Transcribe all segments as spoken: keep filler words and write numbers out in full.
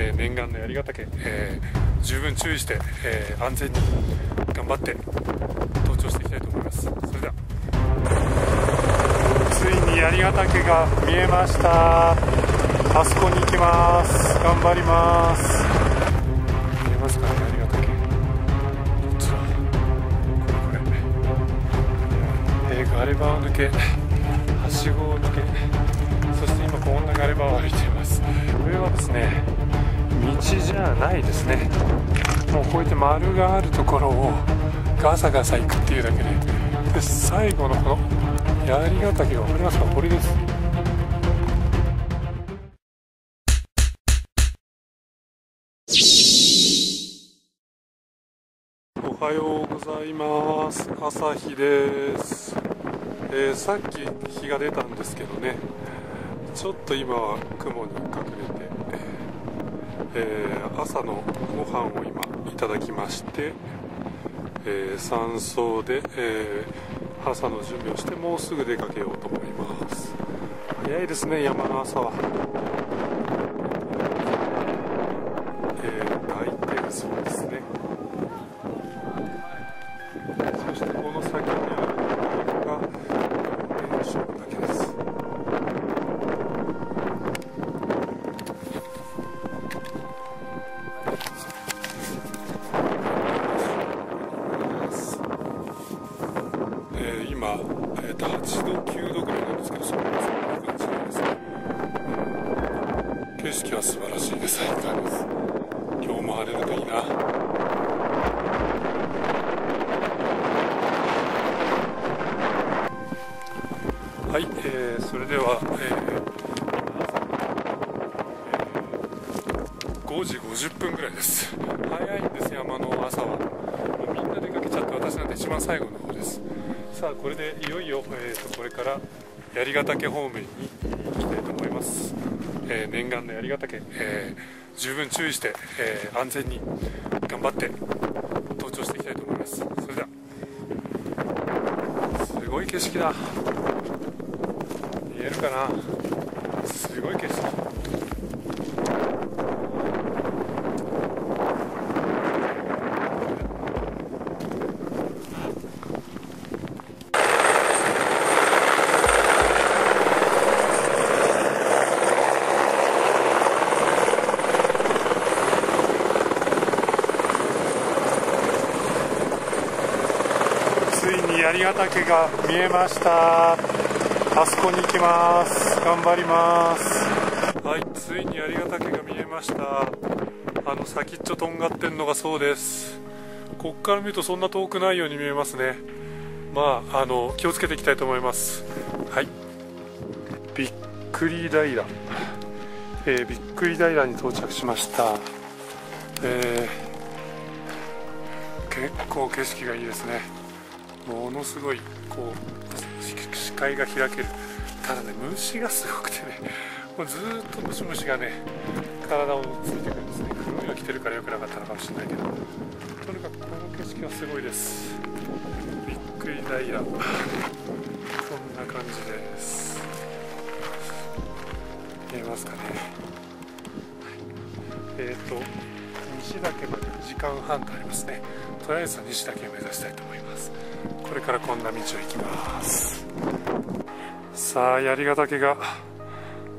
えー、念願の槍ヶ岳、えー、十分注意して、えー、安全に頑張って登頂していきたいと思います。それではついに槍ヶ岳が見えました。あそこに行きます。頑張ります。見えますかね、槍ヶ岳。どっちだ、これこれ、えー、ガレバを抜け、はしごを抜け、そして今こんなガレバを歩いています。これはですね、道じゃないですね。もうこうやって丸があるところをガサガサ行くっていうだけで、で最後のこの槍ヶ岳が分かりますか、これです。おはようございます。朝日です。えー、さっき日が出たんですけどね、ちょっと今は雲に隠れて、えー、朝のご飯を今いただきまして、えー、山荘で、えー、朝の準備をして、もうすぐ出かけようと思います。早いですね、山の朝は。えー、大抵そうですね。そしてこの先にあるのが槍ヶ岳です。はちどきゅうどぐらいなんですけど、そんな感じなんですね。景色は素晴らしいです。最高です。今日も晴れるといいな。はい、えー、それでは、えー、ごじごじゅっぷんぐらいです。早いんです、山の朝は。もうみんな出かけちゃって、私なんて一番最後の方です。さあ、これでいよいよ、えー、とこれから槍ヶ岳方面に行きたいと思います。えー、念願の槍ヶ岳、えー、十分注意して、えー、安全に頑張って登頂していきたいと思います。それでは、すごい景色だ。見えるかな、すごい景色。槍ヶ岳が見えました。あそこに行きます。頑張ります。はい、ついに槍ヶ岳が見えました。あの先っちょとんがってんのがそうです。こっから見るとそんな遠くないように見えますね。まあ、あの気をつけていきたいと思います。はい、びっくり平、えー、びっくり平に到着しました。えー、結構景色がいいですね。ものすごいこう視界が開ける。ただね、虫がすごくてね、もうずーっとムシムシがね体をついてくるんですね。黒いが来てるから良くなかったのかもしれないけど、とにかくこの景色はすごいです。びっくり平こんな感じです。見えますかね。えっと西岳までにじかんはんとありますね。とりあえず西岳を目指したいと思います。これからこんな道を行きます。さあ、槍ヶ岳が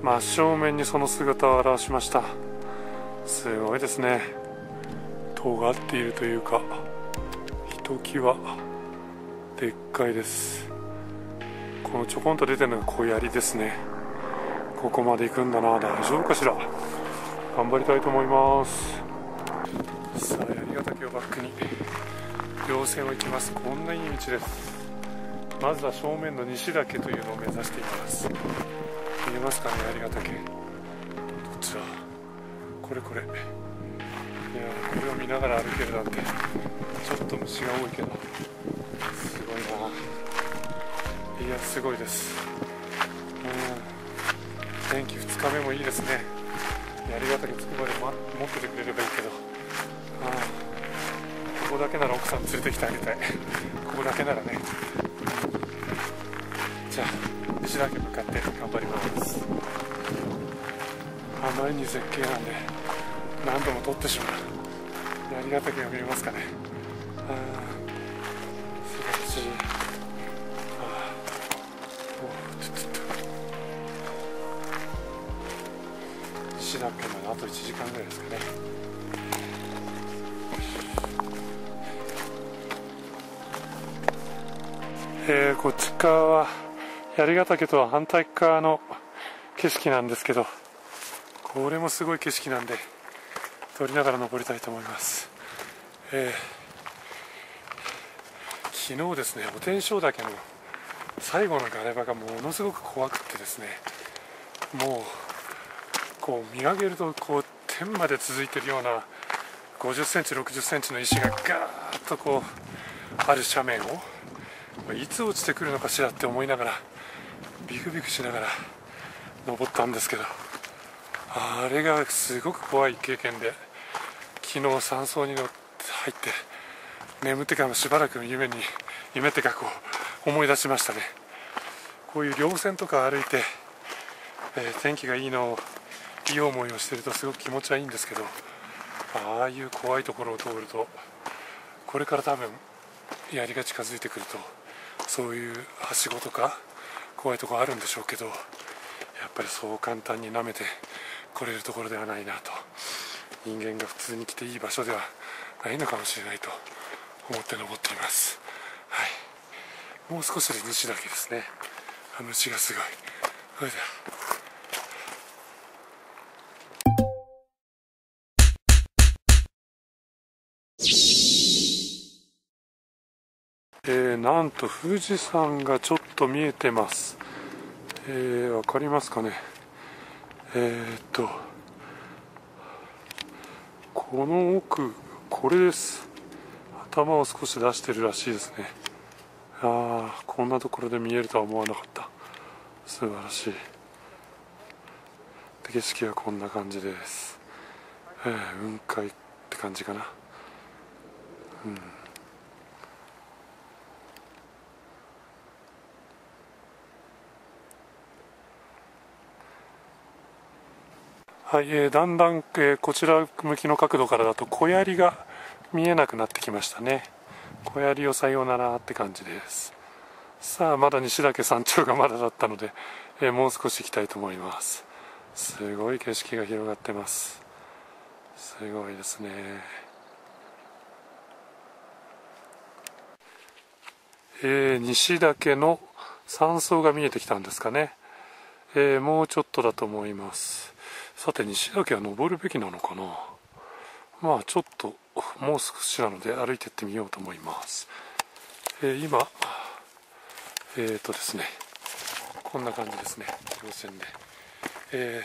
真正面にその姿を現しました。すごいですね。尖っているというか、ひときわでっかいです。このちょこんと出てるのが小槍ですね。ここまで行くんだな。大丈夫かしら。頑張りたいと思います。さあ、槍ヶ岳をバックに稜線を行きます。こんないい道です。まずは正面の西岳というのを目指しています。見えますかね、槍ヶ岳。どっちだ、これこれ。いや、これを見ながら歩けるなんて、ちょっと虫が多いけどすごいな。いや、すごいです。うん、天気ふつかめもいいですね。槍ヶ岳着くまで持っててくれればいいけど、ああ、ここだけなら奥さん連れてきてあげたい。ここだけならね。じゃあ西岳に向かって頑張ります。あまりに絶景なんで、何度も撮ってしまう槍ヶ岳が見えますかね。あー、素晴らしい。あー、おー、ちょっとちょっと石岳まであといちじかんぐらいですかね。えー、こっち側は槍ヶ岳とは反対側の景色なんですけど、これもすごい景色なんで撮りながら登りたいと思います。えー、昨日ですね、お天正岳の最後のガレ場がものすごく怖くてですね、もうこう見上げるとこう天まで続いているようなごじゅっセンチろくじゅっセンチの石がガーッとこうある斜面を、いつ落ちてくるのかしらって思いながらビクビクしながら登ったんですけど、あれがすごく怖い経験で、昨日山荘に入って眠ってからもしばらく夢に夢ってかこう思い出しましたね。こういう稜線とか歩いて、えー、天気がいいのをいい思いをしてるとすごく気持ちはいいんですけど、ああいう怖いところを通ると、これから多分槍が近づいてくるとそういうはしごとか怖いところあるんでしょうけど、やっぱりそう簡単に舐めてこれるところではないなと、人間が普通に来ていい場所ではないのかもしれないと思って登っています。はい、もう少しで西岳ですね。あの石がすごい。それではえー、なんと富士山がちょっと見えてます。えー、わかりますかね。えー、っとこの奥、これです。頭を少し出してるらしいですね。ああ、こんなところで見えるとは思わなかった。素晴らしい。景色はこんな感じです。えー、雲海って感じかな。うん、はい。えー、だんだん、えー、こちら向きの角度からだと小槍が見えなくなってきましたね。小槍をさようならって感じです。さあ、まだ西岳山頂がまだだったので、えー、もう少し行きたいと思います。すごい景色が広がってます。すごいですね。えー、西岳の山荘が見えてきたんですかね。えー、もうちょっとだと思います。さて、西岳は登るべきなのかな。まあちょっともう少しなので歩いていってみようと思います。えー、今えーとですね、こんな感じですね、稜線で。え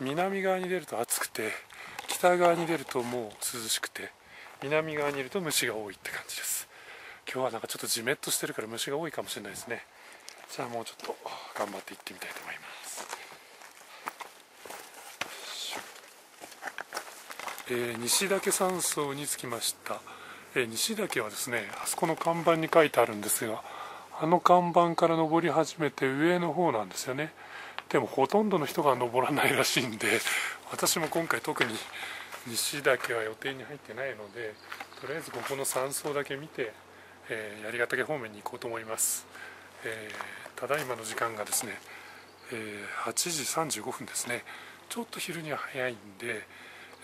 ー、南側に出ると暑くて、北側に出るともう涼しくて、南側にいると虫が多いって感じです。今日はなんかちょっとじめっとしてるから虫が多いかもしれないですね。じゃあもうちょっと頑張って行ってみたいと思います。えー、西岳山荘に着きました。えー、西岳はですね、あそこの看板に書いてあるんですが、あの看板から登り始めて上の方なんですよね。でもほとんどの人が登らないらしいんで、私も今回特に西岳は予定に入ってないので、とりあえずここの山荘だけ見て、えー、槍ヶ岳方面に行こうと思います。えー、ただいまの時間がですね、えー、はちじさんじゅうごふんですね。ちょっと昼には早いんで、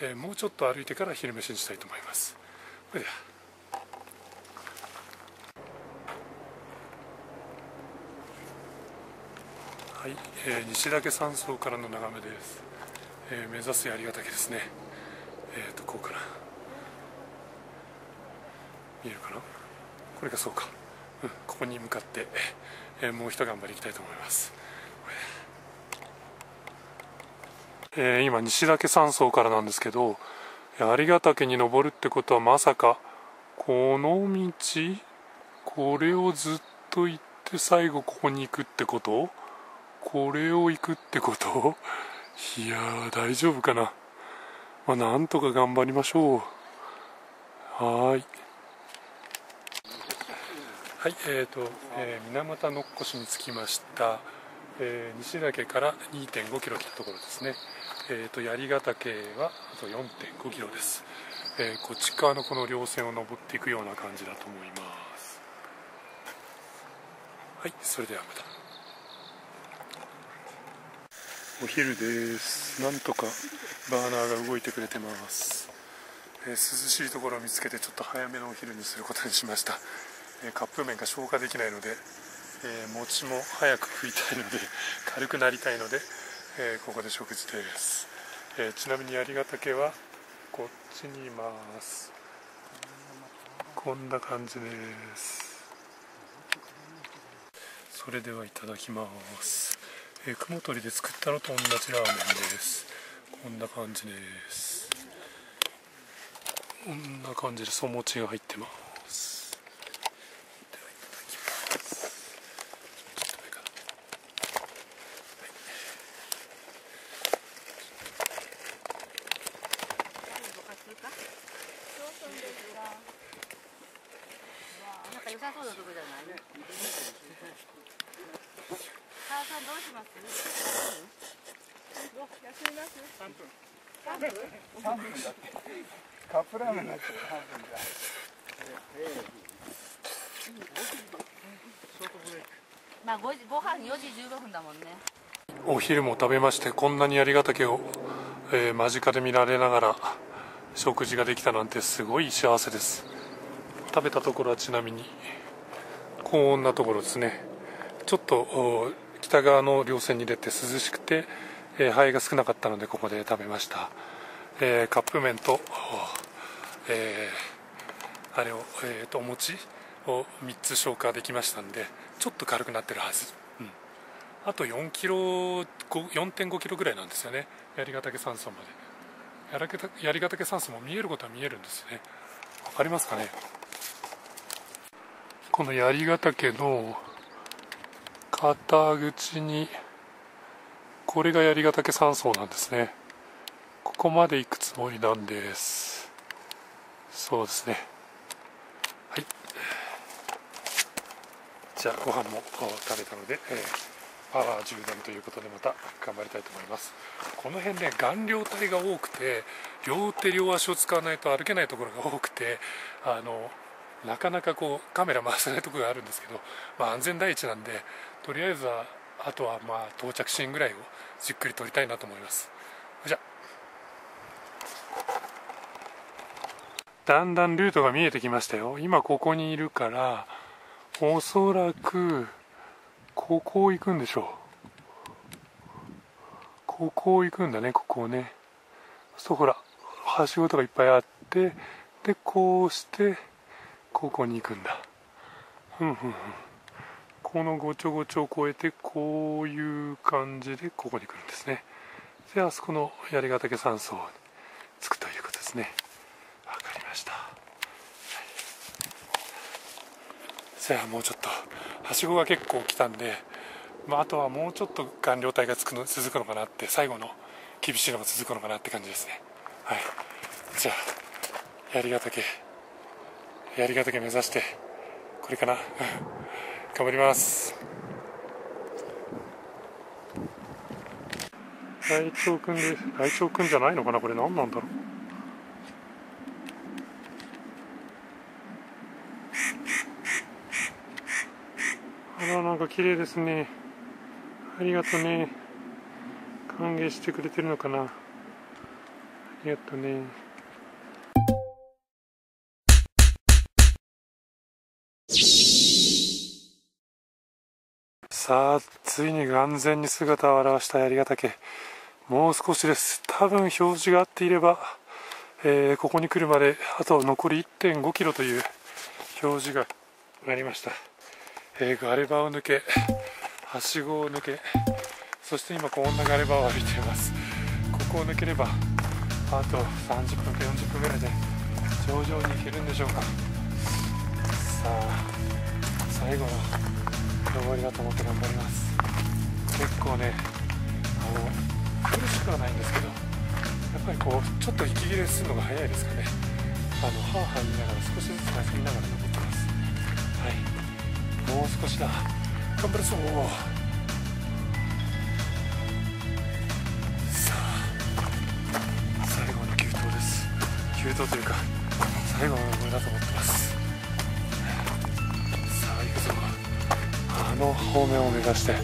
えー、もうちょっと歩いてから昼飯にしたいと思います。それでは。はい、えー、西岳山荘からの眺めです。えー、目指す槍ヶ岳ですね。えーとこうかな、見えるかな、これがそうか、うん、ここに向かって、えー、もう一頑張りいきたいと思います。えー、今西岳山荘からなんですけど、槍ヶ岳に登るってことはまさかこの道、これをずっと行って最後ここに行くってこと、これを行くってこと、いやー大丈夫かな。まあ、なんとか頑張りましょう。はーい。はい、えーと、えー、水俣のっこしに着きました。えー、西岳から にてんごキロ切ったところですね。えーと、槍ヶ岳はと よんてんご キロです、えー、こっち側のこの稜線を登っていくような感じだと思います。はい、それではまた。お昼です。なんとかバーナーが動いてくれてます、えー、涼しいところを見つけてちょっと早めのお昼にすることにしました、えー、カップ麺が消化できないので、えー、餅も早く食いたいので軽くなりたいので、えー、ここで食事です、えー、ちなみに槍ヶ岳はこっちにいます。こんな感じです。それではいただきます。えー、雲取りで作ったのと同じラーメンです。こんな感じです。こんな感じでお餅が入ってます。ではいただきます。ちょっと上から。はい、なんか良さそうなとこじゃないね。母さんどうします？休みます？三分。三分？三分だって。カップラーメンだって三分だ。まあご時ご飯よじじゅうごふんだもんね。お昼も食べましてこんなに槍ヶ岳を、えー、間近で見られながら食事ができたなんてすごい幸せです。食べたところはちなみにこんなところですね。ちょっと北側の稜線に出て涼しくて、えー、灰が少なかったのでここで食べました、えー、カップ麺と、えー、あれを、えー、とお餅をみっつ消化できましたんでちょっと軽くなってるはず、うん、あとよんてんごキロぐらいなんですよね。槍ヶ岳山荘まで槍ヶ岳山荘も見えることは見えるんですね。わかりますかね。この槍ヶ岳の片口にこれが槍ヶ岳山荘なんですね。ここまで行くつもりなんです。そうですね。はい、じゃあご飯も食べたので、えー、パワー充電ということでまた頑張りたいと思います。この辺ね、岩稜帯が多くて両手両足を使わないと歩けないところが多くて、あのなかなかこうカメラ回せないところがあるんですけど、まあ、安全第一なんでとりあえずはあとはまあ到着シーンぐらいをじっくり撮りたいなと思います。じゃだんだんルートが見えてきましたよ。今ここにいるからおそらくここを行くんでしょう。ここを行くんだね。ここをね、そうほらはしごとかいっぱいあって、でこうしてここに行くんだ。ふんふんふん。このごちょごちょを越えてこういう感じでここに来るんですね。であそこの槍ヶ岳山荘に着くということですね。わかりました。じゃあもうちょっとはしごが結構来たんで、まあ、あとはもうちょっと岩稜帯がつくの続くのかなって、最後の厳しいのが続くのかなって感じですね。はい、じゃあ槍ヶ岳槍ヶ岳目指してこれかな頑張ります。ライチョウくんでライチョウくんじゃないのかな、これ何なんだろう。あらなんか綺麗ですね。ありがとね。歓迎してくれてるのかな。ありがとね。さあついに眼前に姿を現した槍ヶ岳、もう少しです。多分表示が合っていれば、えー、ここに来るまであと残り いってんごキロという表示がありました。えー、ガレバを抜け、はしごを抜け、そして今こんなガレバを歩いています。ここを抜ければあとさんじゅっぷんかよんじゅっぷんぐらいで頂上に行けるんでしょうか。さあ最後の登りだと思って頑張ります。結構ね、あの苦しくはないんですけど、やっぱりこうちょっと息切れするのが早いですかね。あのハーハー言いながら少しずつ休みながら登ってます。はい、もう少しだ。頑張るぞ。さあ最後の休憩急登というか最後の登りだと思ってます。さあ行くぞ、あの方面を目指して。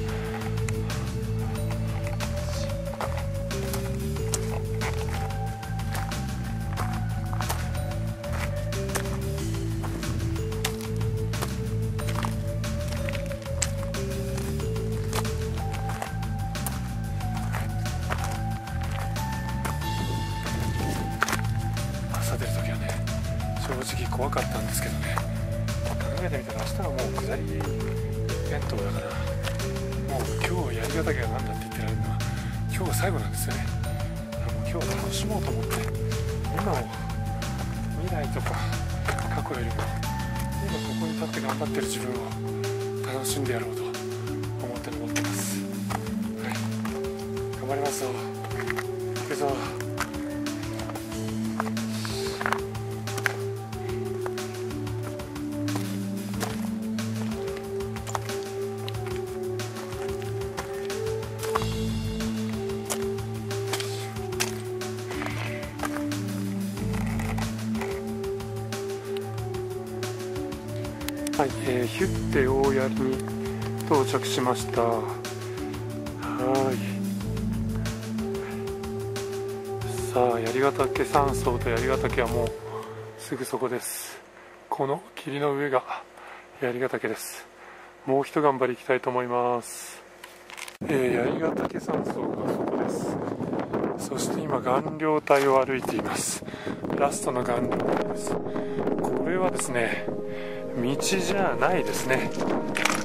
正直怖かったんですけどね、考えてみたら明日はもう下り弁当だから、もう今日槍ヶ岳が何だって言ってられるのは今日が最後なんですよね。もう今日楽しもうと思って、今を未来とか過去よりも今ここに立って頑張ってる自分を楽しんでやろうと思って登ってます。はい、頑張りますよ。行くぞ。はい、えー、ヒュッテ大槍に到着しました。はい、さあ槍ヶ岳山荘と槍ヶ岳はもうすぐそこです。この霧の上が槍ヶ岳です。もうひと頑張りいきたいと思います。えー、槍ヶ岳山荘がそこです。そして今岩稜帯を歩いています。ラストの岩稜帯です。これはですね、道じゃないですね。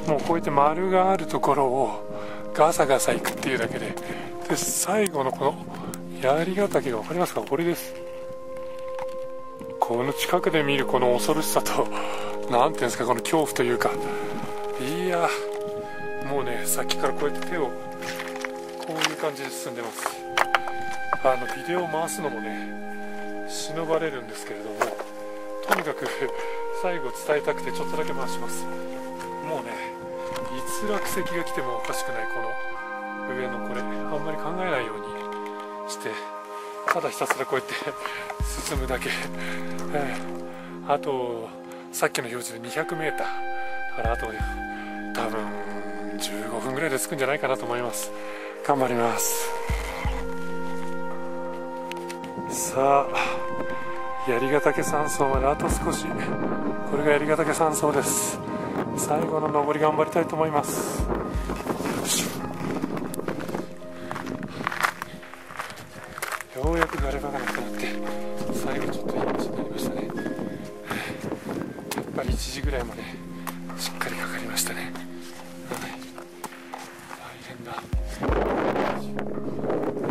もうこうやって丸があるところをガサガサ行くっていうだけで、で最後のこの槍ヶ岳が分かりますか、これです。この近くで見るこの恐ろしさと、なんていうんですか、この恐怖というか、いやもうね、さっきからこうやって手をこういう感じで進んでます。あのビデオを回すのもね忍ばれるんですけれども、とにかく最後伝えたくてちょっとだけ回します。もうね、いつ落石が来てもおかしくない、この上のこれあんまり考えないようにして、ただひたすらこうやって進むだけあとさっきの表示で にひゃくメートル だから、あと多分じゅうごふんぐらいで着くんじゃないかなと思います。頑張ります。さあ槍ヶ岳山荘まであと少し。これが槍ヶ岳山荘です。最後の登り頑張りたいと思います。ようやくガレバがなくなって、最後ちょっといい場所になりましたね。やっぱりいちじぐらいまでしっかりかかりましたね。大変だ、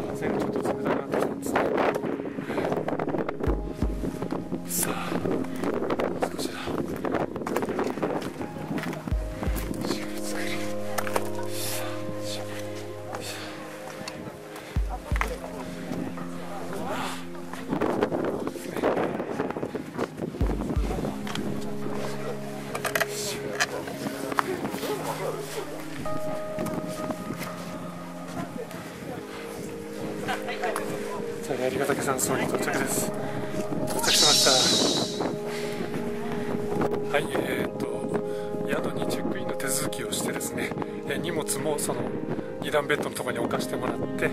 風がちょっと冷たくなってきたんですね。さあ槍ヶ岳山荘に到着です。到着しました。はい、えー、っと宿にチェックインの手続きをしてですね、えー、荷物もその二段ベッドのところに置かしてもらって、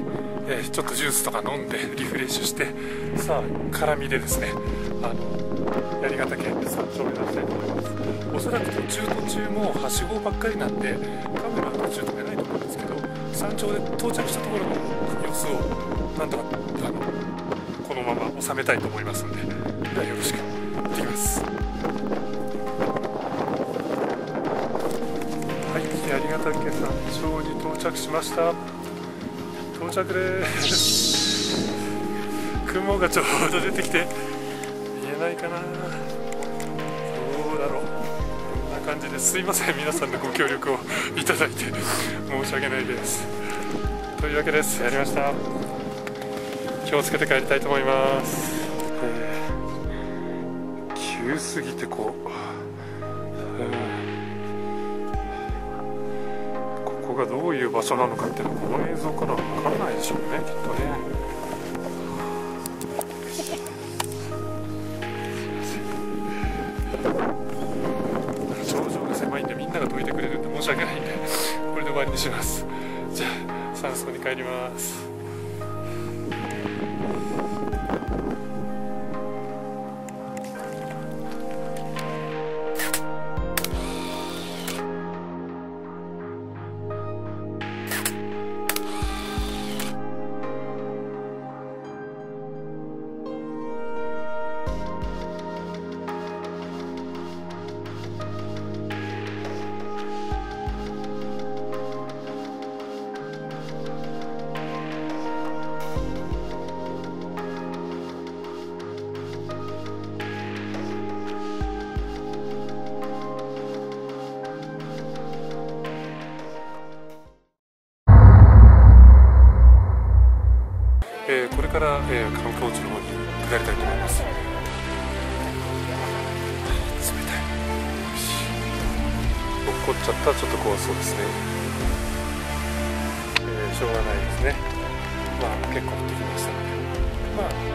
えー、ちょっとジュースとか飲んでリフレッシュして、さあ絡みでですね、あの槍ヶ岳山頂を目指したいと思います。おそらく途中途中もはしごばっかりなんでカメラ途中止めないと思うんですけど、山頂で到着したところの様子をなんとか。このまま収めたいと思いますので、よろしく行ってきます。はい、槍ヶ岳山頂に到着しました。到着です。雲がちょうど出てきて見えないかな、どうだろう、こんな感じです。いません、皆さんのご協力をいただいて申し訳ないです。というわけです。やりました。気をつけて帰りたいと思います。えー、急すぎてこう、うん、ここがどういう場所なのかっていうのはこの映像からは分からないでしょうね、きっとね。頂上が狭いんでみんなが解いてくれるって申し訳ないんでこれで終わりにします。じゃあ山荘に帰ります。これから、えー、観光地の方に下りたいと思います。冷たい。よし。落っこっちゃったらちょっと怖そうですね。えー、しょうがないですね。まあ結構降ってきました。まあ